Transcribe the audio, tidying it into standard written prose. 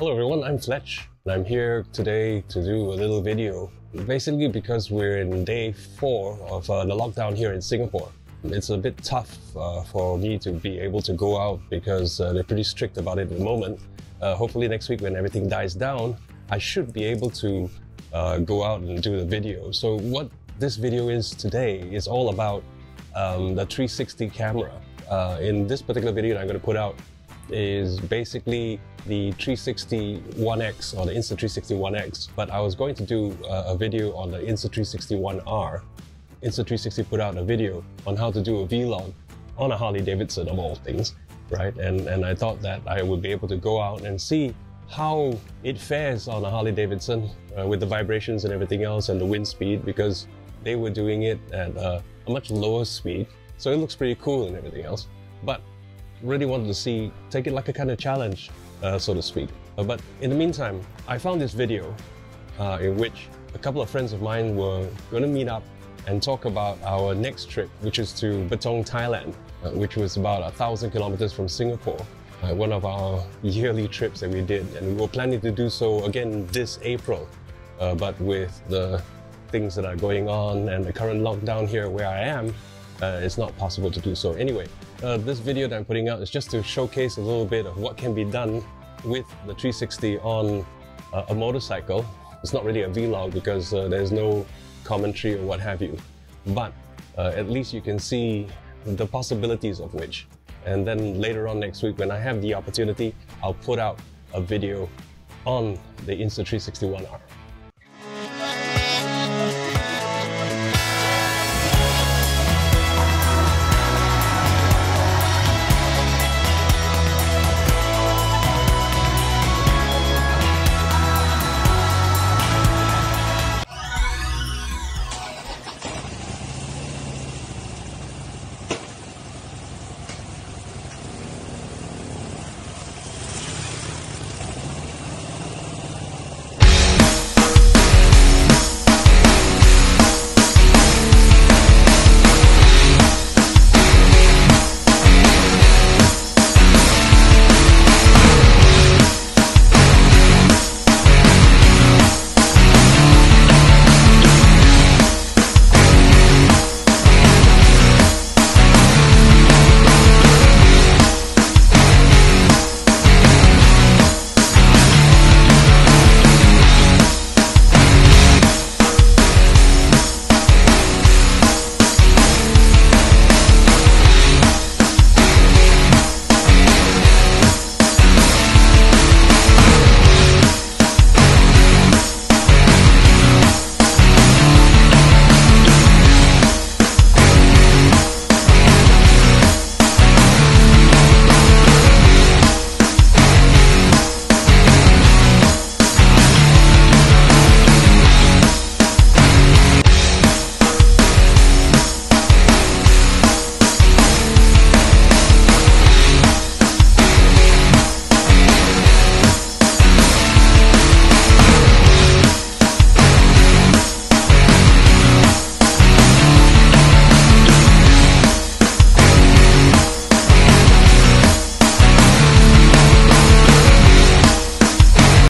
Hello everyone, I'm Fletch and I'm here today to do a little video basically because we're in day 4 of the lockdown here in Singapore. It's a bit tough for me to be able to go out because they're pretty strict about it at the moment. Hopefully next week when everything dies down, I should be able to go out and do the video. So what this video is today is all about the 360 camera. In this particular video that I'm going to put out is basically the 360 One X or the Insta360 One X, but I was going to do a video on the Insta360 One R. Insta360 put out a video on how to do a vlog on a Harley-Davidson of all things, right? And I thought that I would be able to go out and see how it fares on a Harley-Davidson with the vibrations and everything else and the wind speed, because they were doing it at a much lower speed. So it looks pretty cool and everything else, but really wanted to see, take it like a kind of challenge, so to speak. But in the meantime, I found this video in which a couple of friends of mine were going to meet up and talk about our next trip, which is to Patong, Thailand, which was about 1,000 kilometers from Singapore. One of our yearly trips that we did, and we were planning to do so again this April, but with the things that are going on and the current lockdown here where I am, it's not possible to do so. Anyway, this video that I'm putting out is just to showcase a little bit of what can be done with the 360 on a motorcycle. It's not really a vlog because there's no commentary or what have you, but at least you can see the possibilities of which. And then later on next week when I have the opportunity, I'll put out a video on the Insta360 One R.